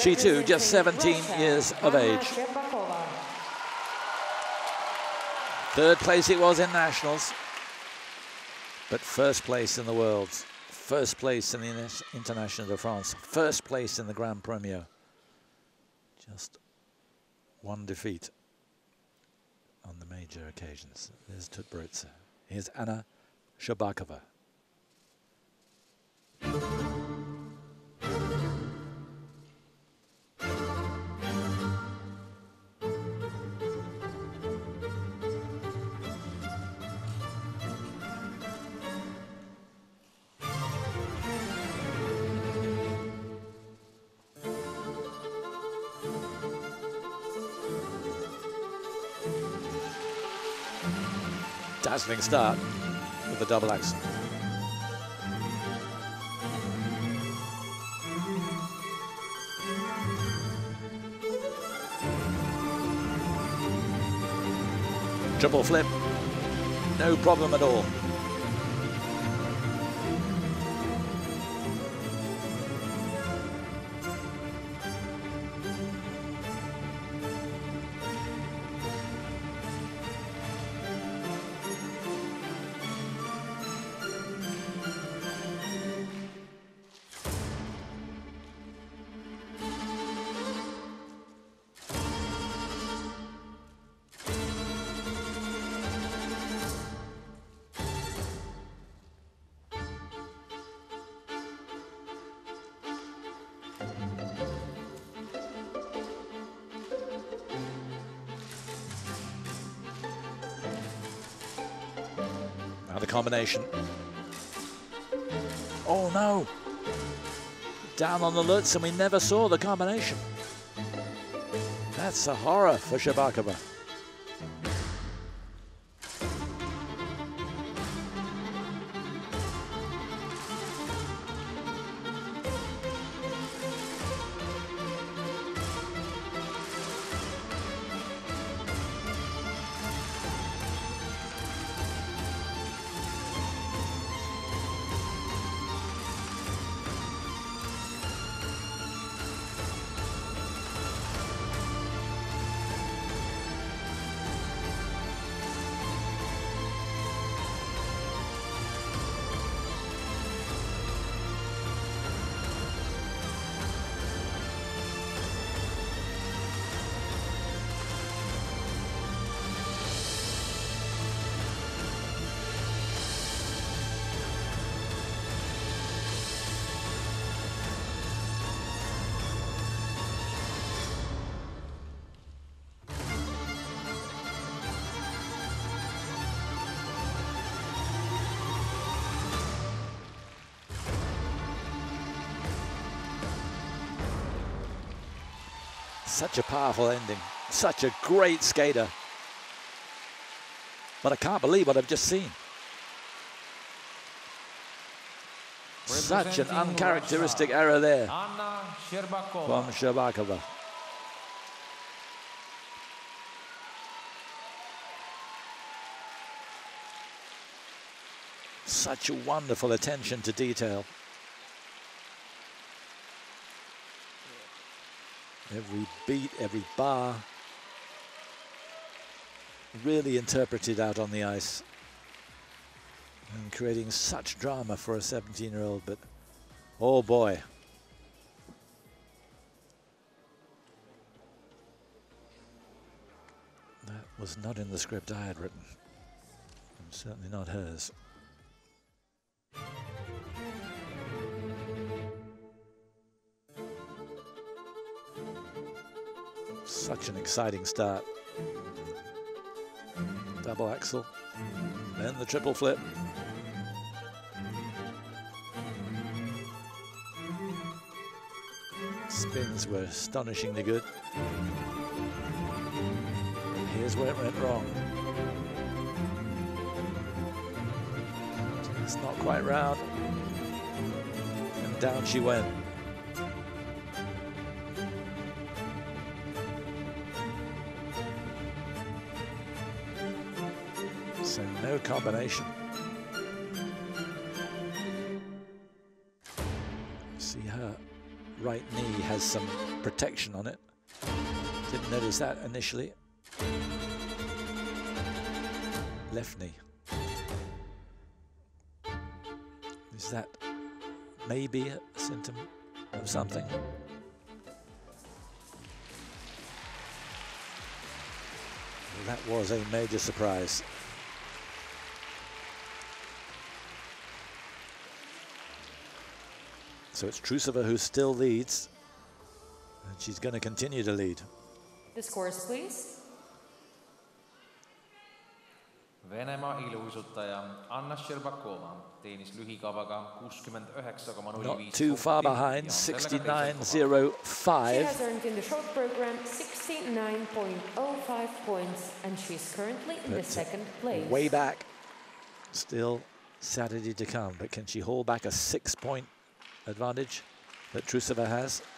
She too, just 17 years of age. Third place it was in nationals, but first place in the Worlds, first place in the International de France, first place in the Grand Premier. Just one defeat on the major occasions. There's Tutburitsa. Here's Anna Shcherbakova. Dazzling start with the double axel. Triple flip, no problem at all. The combination. Oh no! Down on the Lutz, and we never saw the combination. That's a horror for Shcherbakova. Such a powerful ending, such a great skater. But I can't believe what I've just seen. Such an uncharacteristic error there from Shcherbakova. Such a wonderful attention to detail. Every beat, every bar, really interpreted out on the ice and creating such drama for a 17-year-old, but oh boy. That was not in the script I had written, and certainly not hers. Such an exciting start. Double axel, then the triple flip. Spins were astonishingly good. And here's where it went wrong. It's not quite round. And down she went. So no combination. See her right knee has some protection on it. Didn't notice that initially. Left knee. Is that maybe a symptom of something? Well, that was a major surprise. So it's Trusova who still leads, and she's going to continue to lead. The scores, please. Venemaa iluuisutaja Anna Shcherbakova teenis lühikavaga 69,05. Not too far behind, 69.05. She has earned in the short program 69.05 points, and she's currently in the second place. Way back, still Saturday to come, but can she haul back a 6-point advantage that Trusova has?